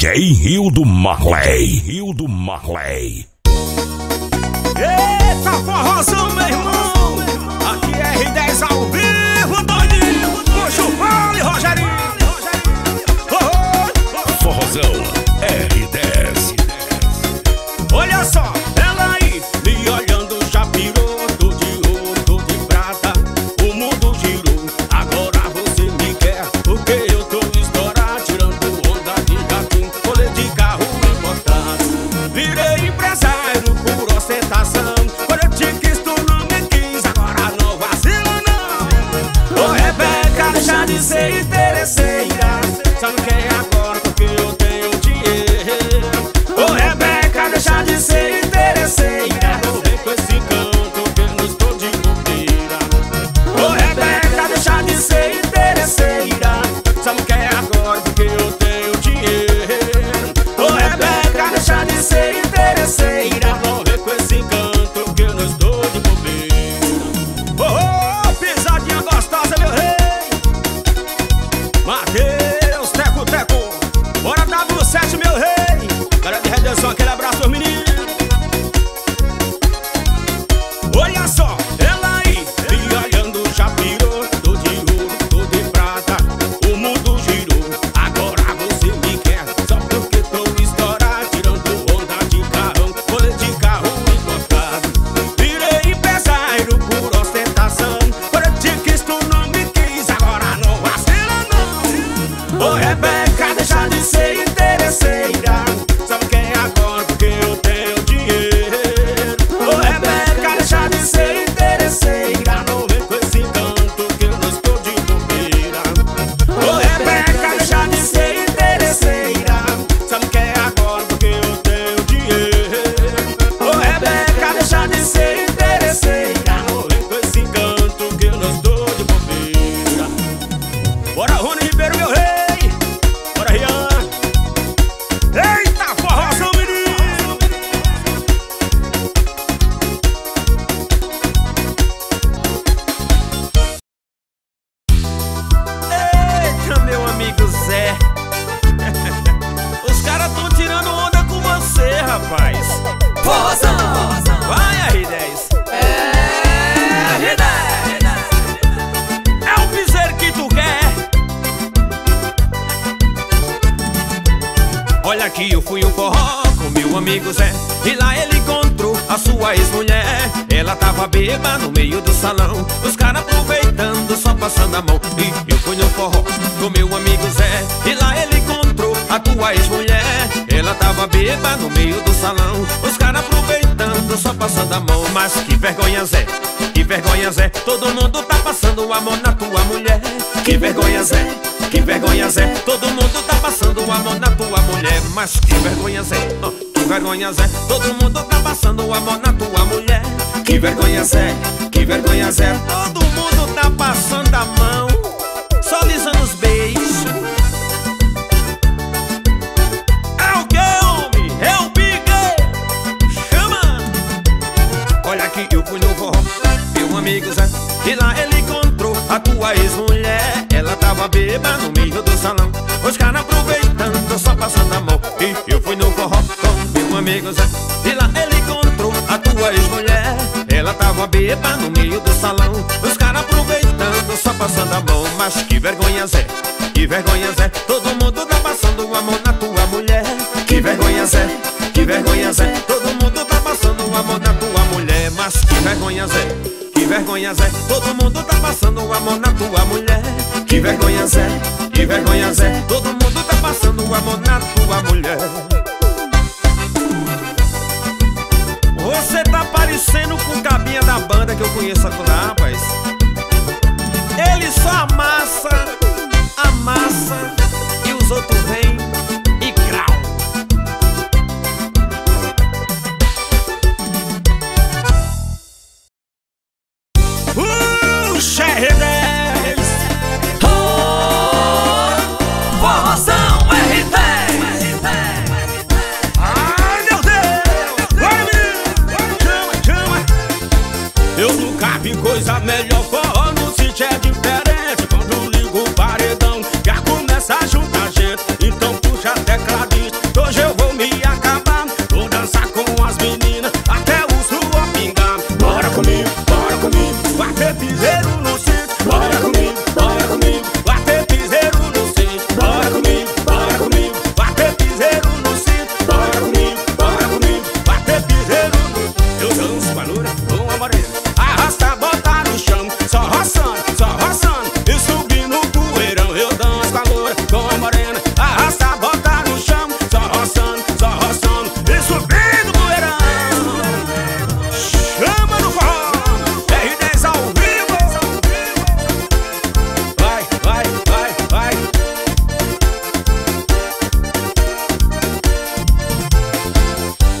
DJ Rildo Marley. Rildo Marley. Eita, forrozão, meu irmão. Aqui é R10 ao vivo, doidinho. Puxa o vale, Rogerinho. Oh. Forrozão, R10. Olha só, ela aí, me olhando já pirou. R10, oh, formação R10.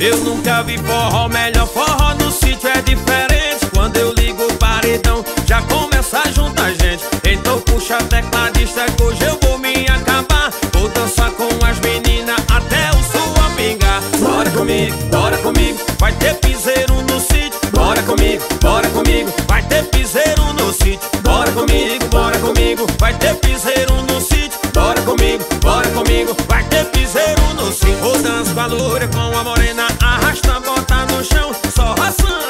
Eu nunca vi forró melhor, forró no sítio é diferente. Quando eu ligo o paredão, já começa a juntar gente. Então puxa a tecladista que hoje eu vou me acabar. Vou dançar com as meninas até o suor pingar. Bora comigo, vai ter piseiro no sítio. Bora comigo, vai ter piseiro no sítio. Bora comigo, vai ter piseiro no sítio. Bora comigo, vai ter piseiro no sítio. Vou dançar com a loura, com a morena, arrasta a bota no chão. Só roçando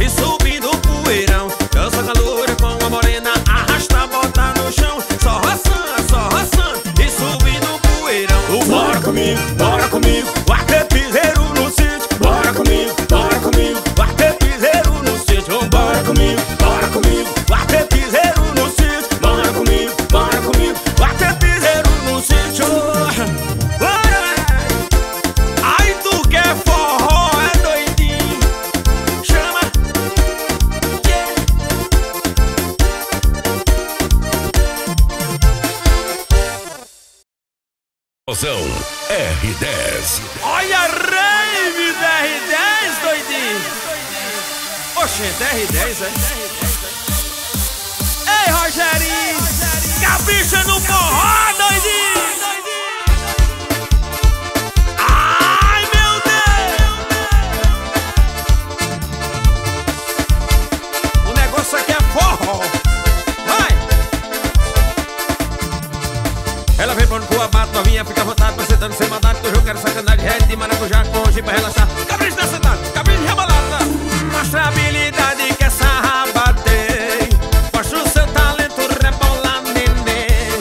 e subindo o poeirão. Dança com a loura, com a morena, arrasta a bota no chão. Só roçando e subindo o poeirão. Bora comigo, vai ter piseiro no sítio. Bora comigo, vai ter piseiro no sítio. Bora comigo, vai ter piseiro no sítio. Bora comigo, vai ter piseiro no sítio. Aí tu quer forró, é doidinho. Chama. R10. Olha a rave da R10, doidinho. Oxente, R10, é? Ei, Rogerinho, capricha no forró, doidinho. Ela vem pra Cuiabá, bate novinha, fica à vontade, pra sentar no seu mandato. Que eu quero sacanagem, rede de maracujá com hoje pra relaxar. Capricho da sentada, capricho de rebalada. Mostra a habilidade que essa raba tem. Mostra o seu talento, rebola, neném.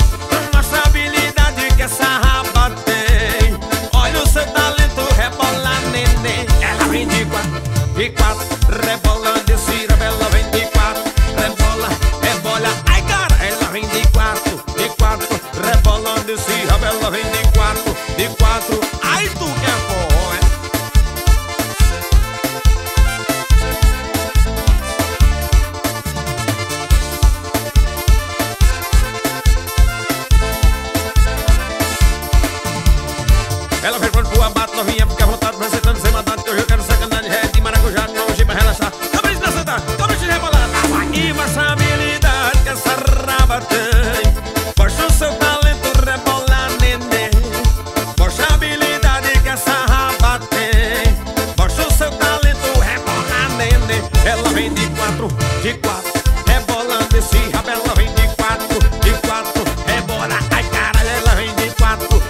Mostra a habilidade que essa raba tem. Olha o seu talento, rebola, neném. Ela vem de quatro, rebolando e se rebela, vem de quatro, rebola, rebola. Ai, cara, ela vem de quatro, rebolando e se rebela, vem de quatro, ai tu quer forró, é? Ela vem pra boa, bate novinha, fica à vontade, pra sentando sem mandado, que hoje eu quero sacanagem, ré de maracujá, não hoje pra relaxar. Capricho de sentar, capricho de rebolar, e mostra a habilidade que essa raba tem. Mostra o seu talento, rebola, neném. Mostra a habilidade que essa raba tem. Mostra o seu talento, rebola, neném. Ela vem de quatro, rebolando esse rabo. Ela vem de quatro, rebola. Ai, caralho, ela vem de quatro,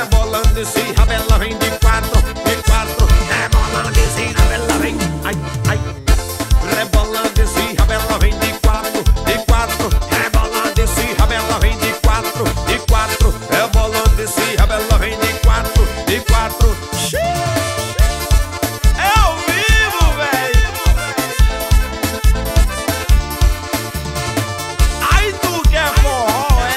rebolando esse rabo. Ela vem de quatro, rebolando esse rabo. Ela vem, ai, ai, rebolando esse rabo. Ela vem de quatro, rebolando esse rabo. Ela vem de quatro, rebolando esse rabo. Ela vem de quatro, xiii. É ao vivo, velho. Aí tu quer forró, é?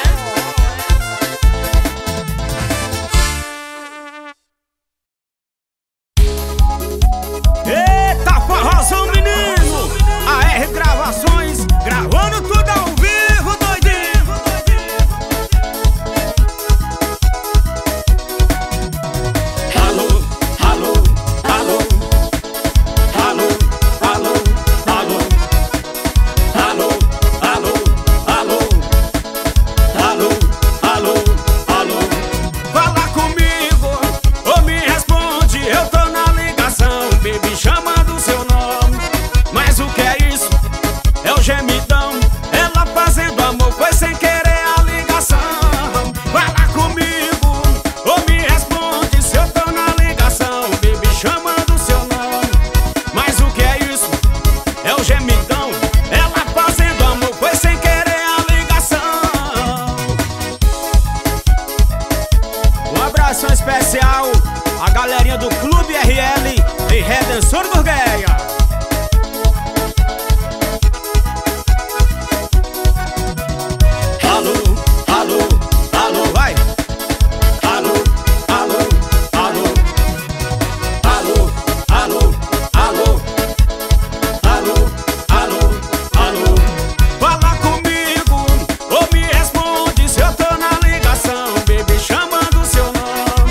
Eita, forrozão, menino! A R Gravações, gravando tudo ao vivo, doidinho! Alô, alô, alô, alô, alô, alô, alô, alô, alô, alô, alô, alô. Fala comigo, ou me responde, eu tô na ligação, baby, chamando seu nome. Mas o que é isso? É o gemidão, ela fazendo amor, foi sem querer a ligação. Fala comigo, ou me responde, se eu tô na ligação, baby, chamando seu nome. Mas o que é isso? É o gemidão, ela fazendo amor, foi sem querer a ligação. Um abraço especial à galerinha do Clube RL em Redenção Burgueia. Alô, alô, alô, vai. Alô, alô, alô, alô, alô, alô, alô, alô, alô. Fala comigo, ou me responde, se eu tô na ligação, baby, chamando seu nome.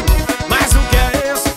Mas o que é isso?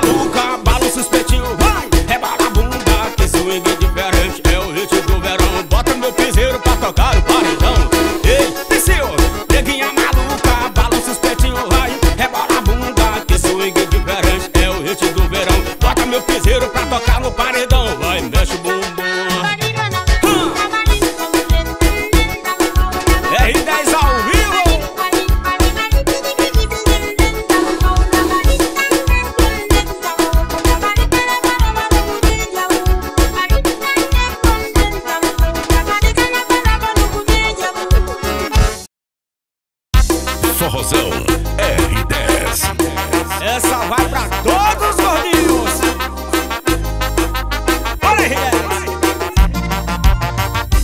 maluca, balança os peitinhos, vai, rebala a bunda, que swing é diferente, é o hit do verão. Bota meu piseiro pra tocar o paredão. Ei, Pisceu, neguinha maluca, balança os peitinhos, vai, rebala a bunda, que swing é diferente, é o hit do verão. Bota meu piseiro pra tocar no paredão, vai, mexe o bumbum. Forrozão R10. Essa vai pra todos os gordinhos. Bora, R10.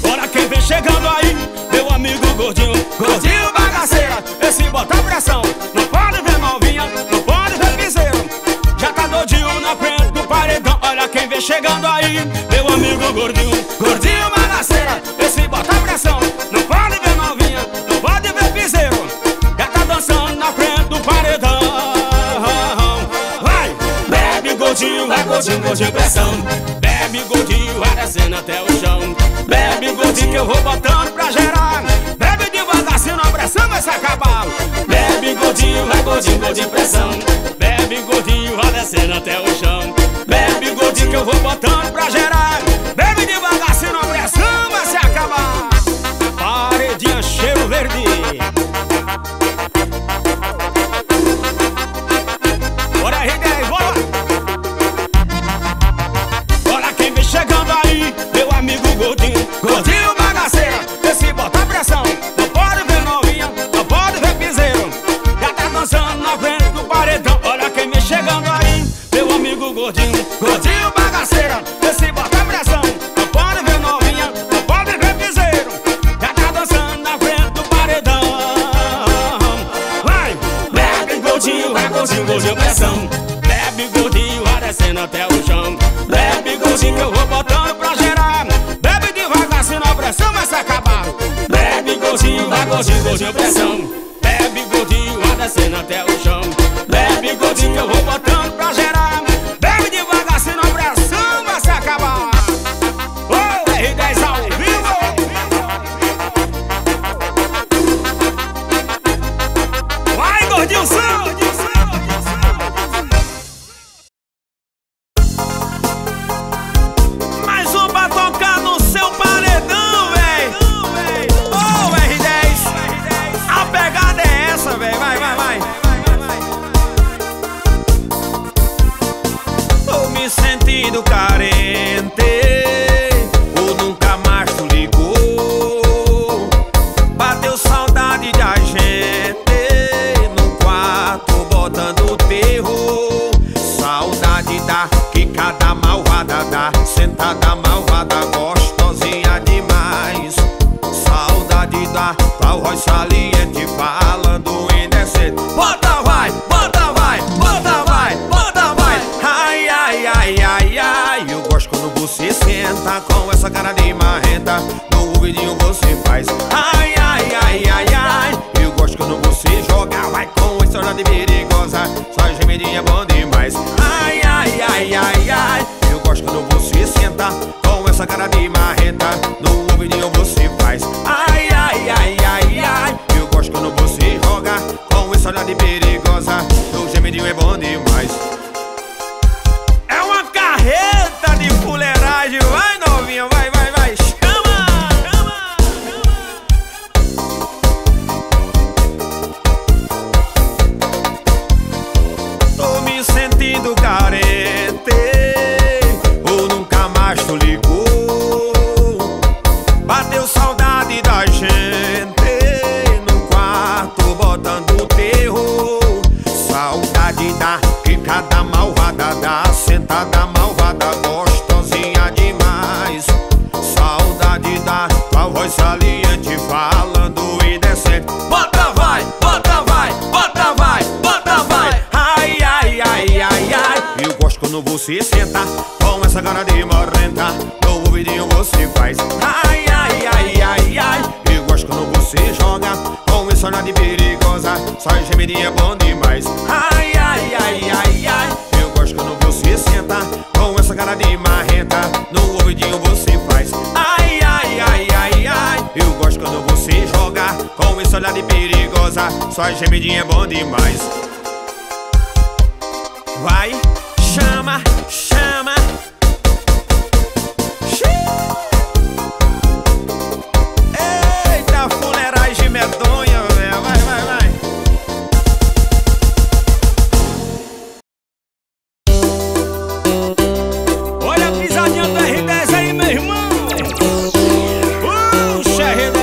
Bora quem vem chegando aí, meu amigo gordinho, gordinho bagaceira. Esse bota pressão, não pode ver malvinha, não pode ver piseiro. Já tá doidinho na frente do paredão. Olha quem vem chegando aí, meu amigo gordinho, gordinho bagaceira. Esse bota pressão, não pode ver malvinha, não pode ver piseiro. Na frente do paredão, vai! Bebe gordinho, vai gordinho, gordinho pressão. Bebe gordinho, arrasando até o chão. Bebe gordinho que eu vou botando pra gerar. Bebe devagar, senão a pressão vai se acabar. Bebe gordinho, vai gordinho, gordinho pressão. Bebe gordinho, arrasando até o chão. Bebe gordinho que eu vou botando pra gerar. Bebe devagar, senão a pressão vai se acabar. Paredinha, cheiro verde. Gordinho bagaceira, esse bota pressão. Não pode ver novinha, não pode ver piseiro. Já tá dançando na frente do paredão. Olha quem vem chegando aí, meu amigo gordinho, gordinho bagaceira, esse bota pressão. Não pode ver novinha, não pode ver piseiro. Já tá dançando na frente do paredão. Vai! Bebe gordinho, vai gordinho, gordinho pressão. Bebe gordinho, vai descendo até o chão. Bebe gordinho que eu vou botando pra gerar. Senão a pressão vai se acabar. Bebe gordinho, vai gordinho, gordinho pressão. Bebe gordinho, vai descendo até o chão. Bebe gordinho que eu vou botando pra gerar. Bebe devagar, senão a pressão vai se acabar. Oh, R10 ao vivo. Vai, gordinho, samba. Sentido carente, ou nunca mais tu ligou. Bateu saudade da gente no quarto botando terror. Saudade da quicada malvada, da sentada malvada gostosinha demais. Saudade da tal voz saliente falando indecente. Bota vai, bota vai, bota vai, bota vai. Ai, ai, ai. Ai, ai, ai, eu gosto quando você senta com essa cara de marrenta. No ouvidinho você faz ai, ai, ai, ai, ai. Eu gosto quando você joga, vai com essa hora de perigosa. Só gemidinha é bom demais. Ai, ai, ai, ai, ai, eu gosto quando você senta com essa cara de marrenta. No ouvidinho você faz ai, ai, ai, ai, ai. Eu gosto quando você joga com essa hora de perigosa. Só gemidinho é bom demais. Carreta de fuleiragem, vai novinha, vai, vai, vai, chama, chama, chama. Tô me sentindo carente, ou nunca mais tu ligou. Bateu saudade da gente no quarto botando terror. Saudade da quicada malvada, da sentada malvada gostosinha demais. Saudade da tua voz saliente falando indecente. Bota vai, bota vai, bota vai, bota vai. Ai, ai, ai, ai, ai, eu gosto quando você senta com essa cara de marrenta. No ouvidinho você faz ai, ai, ai, ai, ai, eu gosto quando você joga com essa hora de perigosa. Só gemidinha é bom demais. Ai, ai, ai, ai, ai, eu gosto quando só gemidinha é bom demais. Vai, chama, chama. Eita, fuleiragem medonha, véio. Vai, vai, vai. Olha a pisadinha do R10 aí, meu irmão. Puxa, R10.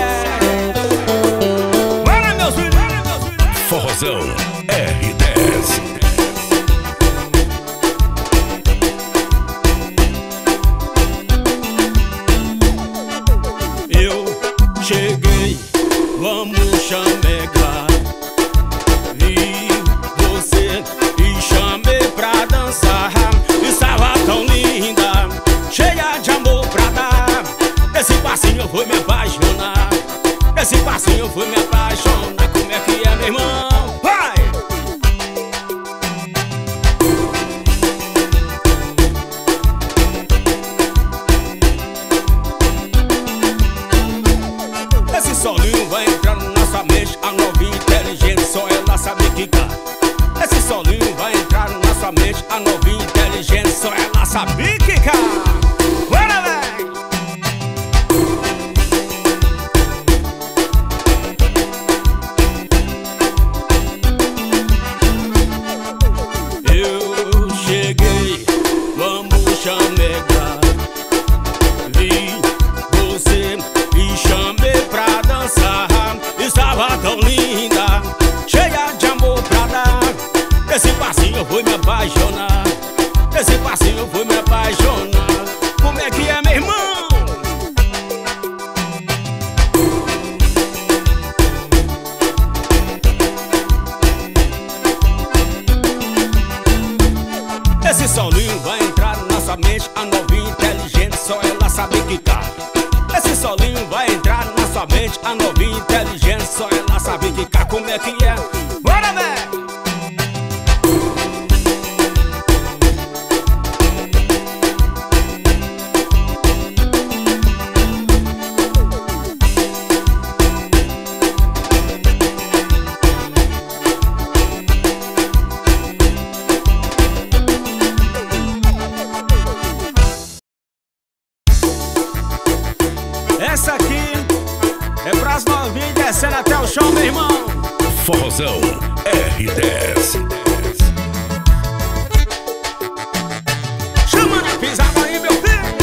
Bora, meus filhos. Forrozão R10. Cheguei, vamos chamegar. Vi você e chamei pra dançar. Estava tão linda, cheia de amor pra dar. Desse passinho eu fui me apaixonar. Desse passinho eu fui me apaixonar. Como é que é, meu irmão? Vai! A novinha inteligente, só ela sabe quicar. Esse solinho vai entrar na sua mente. A novinha inteligente, só ela sabe quicar. Bora, véi! Eu cheguei, vamos chamegar. Vi você e chamei pra dançar. Estava tão linda, cheia de amor pra dar. Desse passinho eu fui me apaixonar. Desse passinho eu fui me apaixonar. Como é que é, meu irmão? Esse solinho vai entrar na sua mente. A novinha inteligente, só ela sabe quicar. Esse solinho vai entrar na sua mente. A novinha inteligente, só ela sabe quicar. Como é que é? Bora, essa aqui é pras novinhas descendo até o chão, meu irmão. Forrozão R10. Chama na pisada aí, meu filho.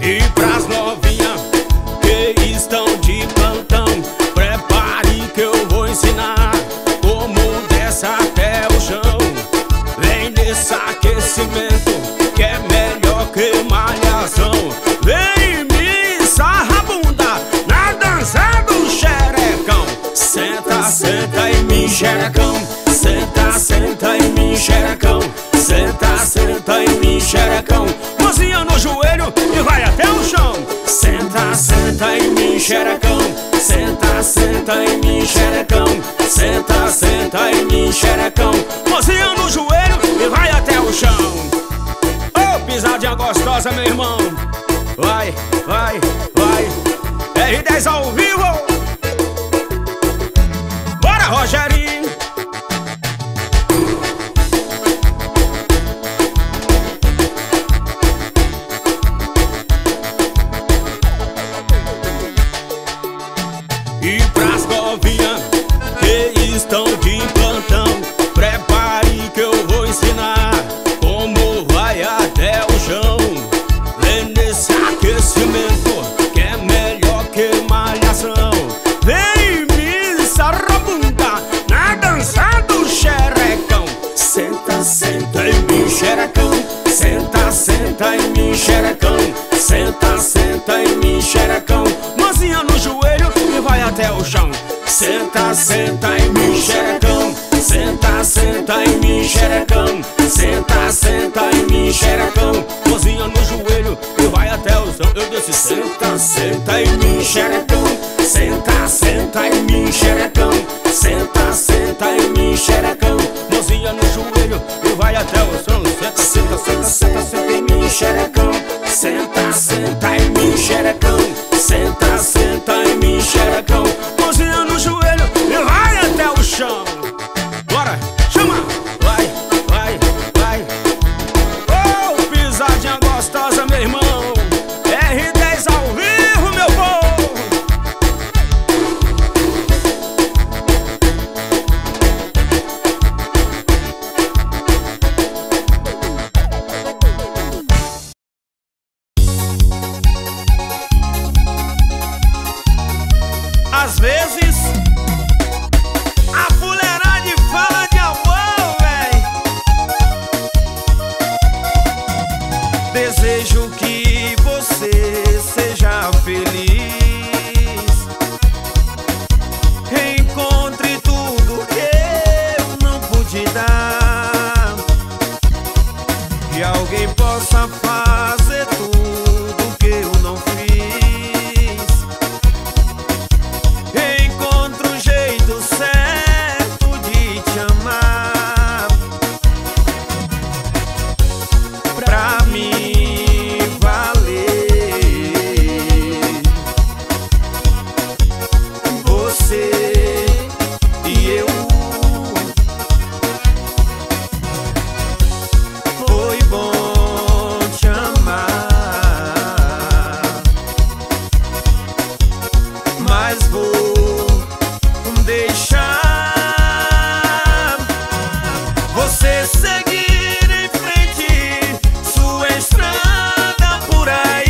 E pras novinhas que estão de plantão, prepare que eu vou ensinar como dessa até o chão. Vem nesse aquecimento que é melhor que malhação. Vem me sarrabunda na dança do xerecão. Senta, senta em mim, xerecão. Senta, senta em mim, xerecão. Senta, senta em mim, xerecão. Mãozinha no joelho e vai até o chão. Senta, senta em mim, xerecão. Senta, senta em mim, xerecão. Senta, senta em mim, xerecão. Mãozinha no joelho e vai até o chão. Ô, pisadinha gostosa, meu irmão. Vai, vai, vai. R10 ao vivo. Bora, Rogerinho. E pras novinhas que estão de plantão, prepare que eu vou ensinar como vai até o chão. Vem nesse aquecimento que é melhor que malhação. Vem me sarrabunda na dança do xerecão. Senta, senta em mim, xerecão. Senta, senta em mim, xerecão. Senta, senta em mim, xerecão. Mãozinha no joelho e vai até o chão. Senta, senta em mim, xerecão. Senta, senta em mim, xerecão. Senta, senta em mim, xerecão. Mãozinha no joelho e vai até o chão. Eu disse senta, senta em mim, xerecão. Senta, senta em mim, xerecão. Senta, senta em mim, xerecão. Mãozinha no joelho e vai até o chão. Senta, senta, senta, senta, senta em mim, xerecão. xerecão. Senta, senta em mim, xerecão. Mãozinha no joelho e vai até o chão. Bora, chama! Vai, vai, vai. Oh, pisadinha gostosa, meu irmão. R10 ao vivo, meu povo. Às vezes desejo que você seja feliz, encontre tudo que eu não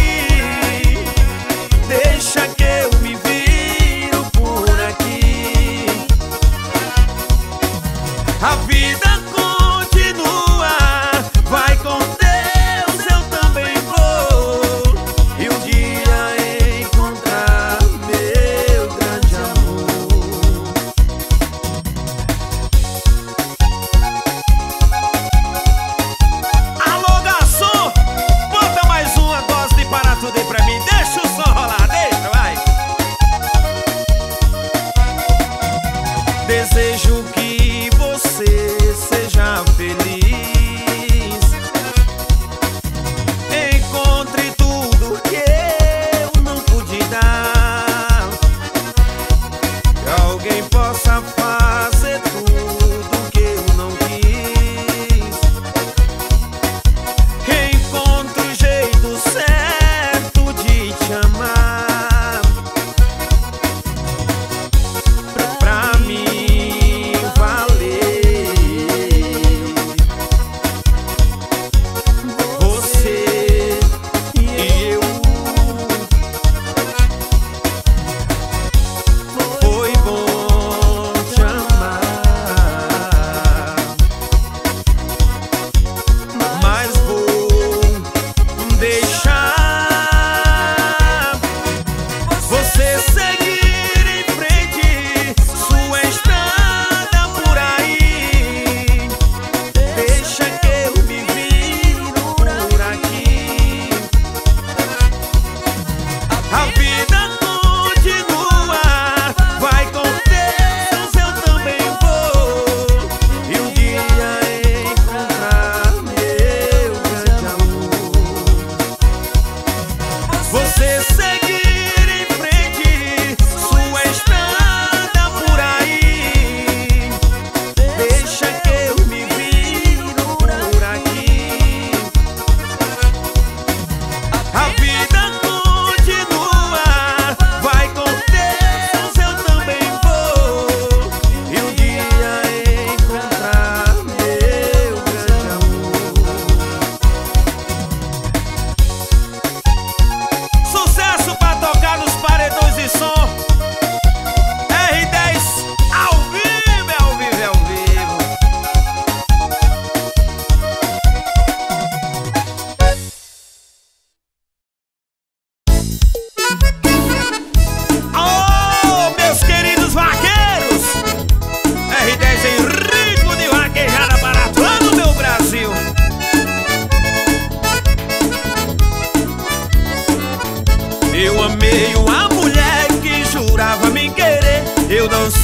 pude dar, que alguém possa fazer tudo que eu não fiz. Encontre um jeito certo de te amar. Pra mim desejo que você seja feliz, encontre tudo que eu não pude dar, que alguém possa fazer tudo que eu não quis, encontre o jeito certo de te amar. Pra mim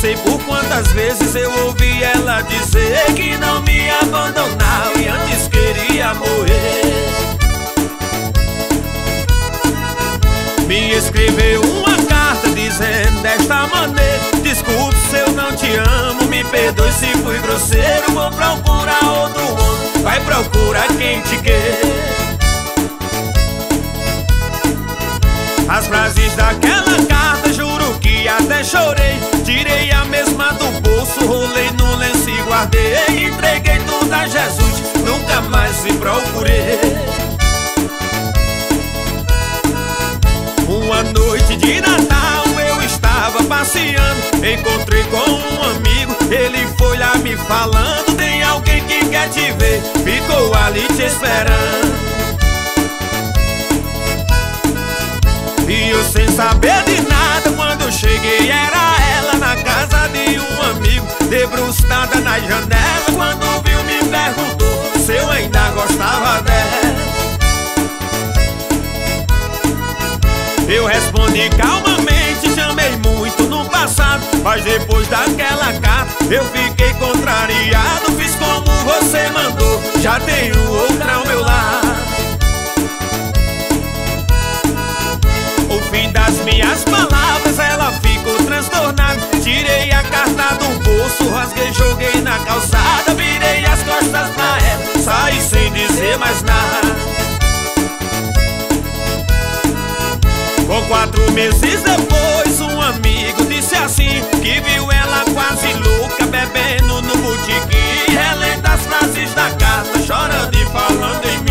sei por quantas vezes eu ouvi ela dizer que não me abandonava e antes queria morrer. me escreveu uma carta dizendo desta maneira: desculpe se eu não te amo, me perdoe se fui grosseiro, vou procurar outro homem, vai procurar quem te quer. As frases daquela carta, juro que até chorei. Tirei a mesma do bolso, rolei no lenço e guardei. Entreguei tudo a Jesus, nunca mais me procurei. Uma noite de Natal eu estava passeando, encontrei com um amigo, ele foi lá me falando: tem alguém que quer te ver, ficou ali te esperando. E eu sem saber de nada, quando cheguei era ela na casa de um amigo, debruçada na janela. Quando viu me perguntou se eu ainda gostava dela. Eu respondi calmamente, chamei muito no passado, mas depois daquela carta eu fiquei contrariado. Fiz como você mandou, já tenho outra ao meu lado. O fim das minhas palavras, ela ficou transtornada. Tirei a carta do bolso, rasguei, joguei na calçada. Virei as costas pra ela, saí sem dizer mais nada. Com 4 meses depois, um amigo disse assim: que viu ela quase louca, bebendo no botequim, relendo as frases da carta, chorando e falando em mim.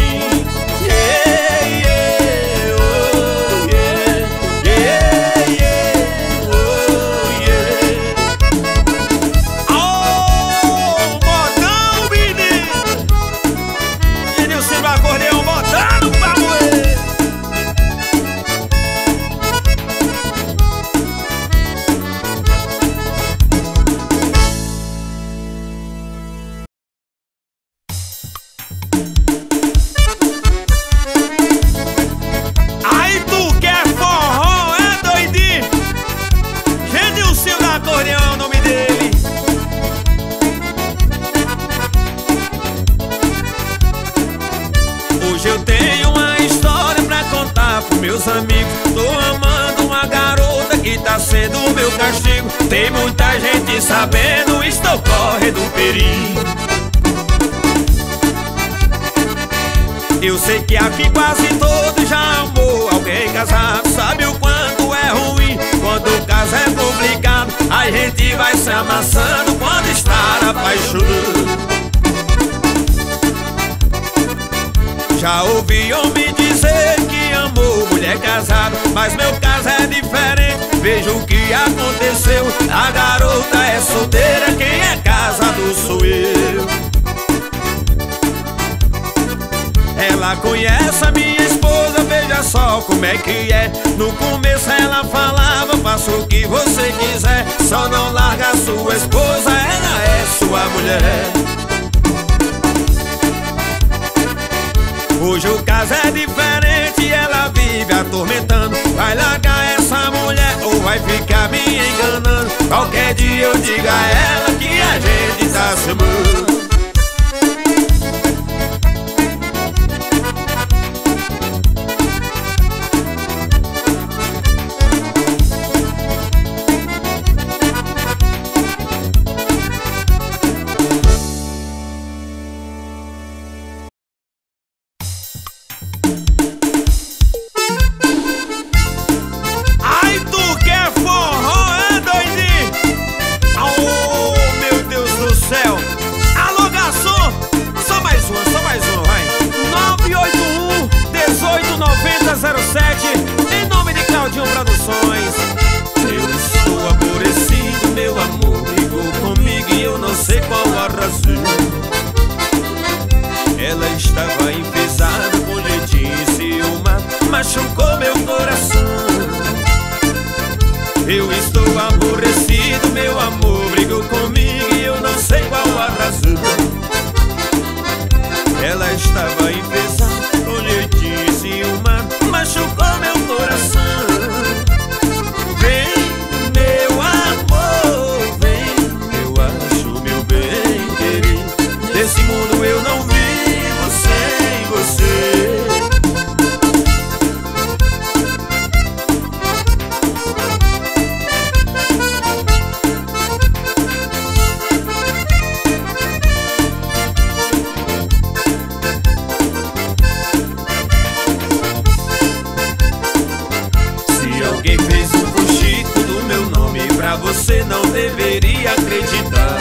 você não deveria acreditar.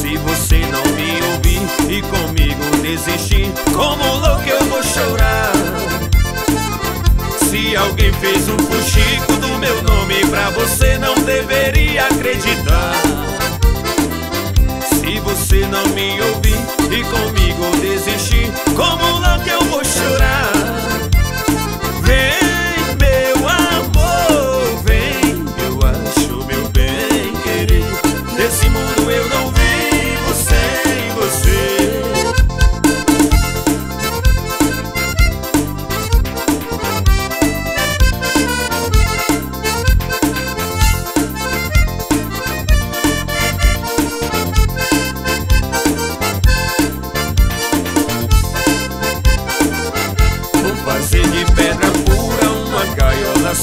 Se você não me ouvir e comigo desistir, como louco eu vou chorar. Se alguém fez um fuxico do meu nome, pra você não deveria acreditar. Se você não me ouvir e comigo desistir, como louco eu vou chorar. Vem, meu amor, vem, eu acho meu bem querer. Nesse mundo eu não vivo sem você.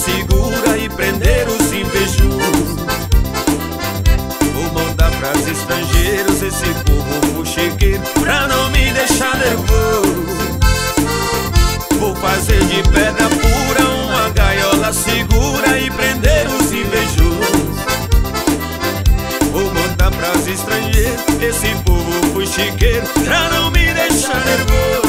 Segura e prender os invejosos. Vou mandar pras estrangeiros esse povo fuxiqueiro, pra não me deixar nervoso. Vou fazer de pedra pura uma gaiola segura e prender os invejosos. Vou mandar pras estrangeiros esse povo fuxiqueiro, pra não me deixar nervoso.